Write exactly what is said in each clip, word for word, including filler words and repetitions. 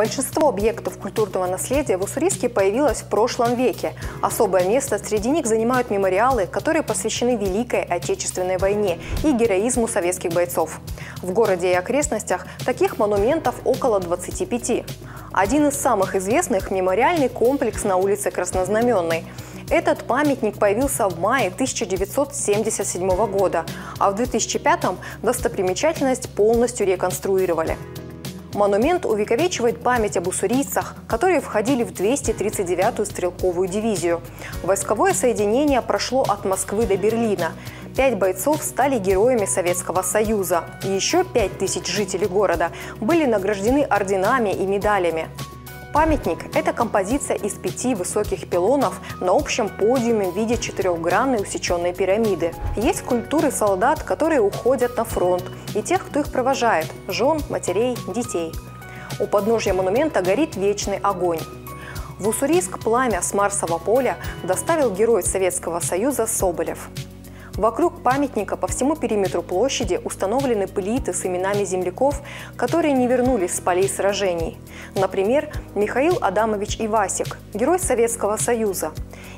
Большинство объектов культурного наследия в Уссурийске появилось в прошлом веке. Особое место среди них занимают мемориалы, которые посвящены Великой Отечественной войне и героизму советских бойцов. В городе и окрестностях таких монументов около двадцати пяти. Один из самых известных – мемориальный комплекс на улице Краснознаменной. Этот памятник появился в мае тысяча девятьсот семьдесят седьмого года, а в две тысячи пятом достопримечательность полностью реконструировали. Монумент увековечивает память об уссурийцах, которые входили в двести тридцать девятую стрелковую дивизию. Войсковое соединение прошло от Москвы до Берлина. Пять бойцов стали героями Советского Союза. Еще пять тысяч жителей города были награждены орденами и медалями. Памятник – это композиция из пяти высоких пилонов на общем подиуме в виде четырехгранной усеченной пирамиды. Есть культуры солдат, которые уходят на фронт, и тех, кто их провожает – жен, матерей, детей. У подножья монумента горит вечный огонь. В Уссурийск пламя с Марсово поля доставил герой Советского Союза Соболев. Вокруг памятника по всему периметру площади установлены плиты с именами земляков, которые не вернулись с полей сражений. Например, Михаил Адамович Ивасик, герой Советского Союза.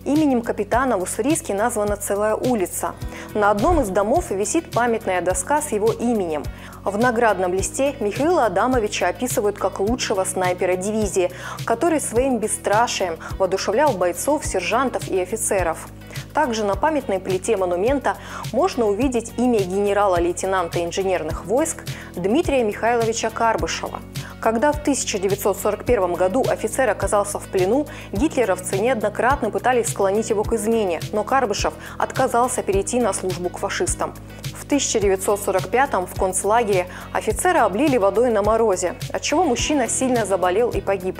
Именем капитана в Уссурийске названа целая улица. На одном из домов висит памятная доска с его именем. В наградном листе Михаила Адамовича описывают как лучшего снайпера дивизии, который своим бесстрашием воодушевлял бойцов, сержантов и офицеров. Также на памятной плите монумента можно увидеть имя генерала-лейтенанта инженерных войск Дмитрия Михайловича Карбышева. Когда в тысяча девятьсот сорок первом году офицер оказался в плену, гитлеровцы неоднократно пытались склонить его к измене, но Карбышев отказался перейти на службу к фашистам. В тысяча девятьсот сорок пятом в концлагере офицера облили водой на морозе, отчего мужчина сильно заболел и погиб.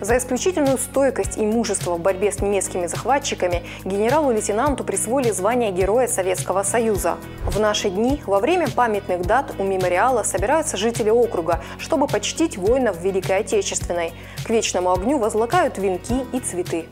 За исключительную стойкость и мужество в борьбе с немецкими захватчиками генералу-лейтенанту присвоили звание Героя Советского Союза. В наши дни во время памятных дат у мемориала собираются жители округа, чтобы почтить воинов Великой Отечественной. К вечному огню возлагают венки и цветы.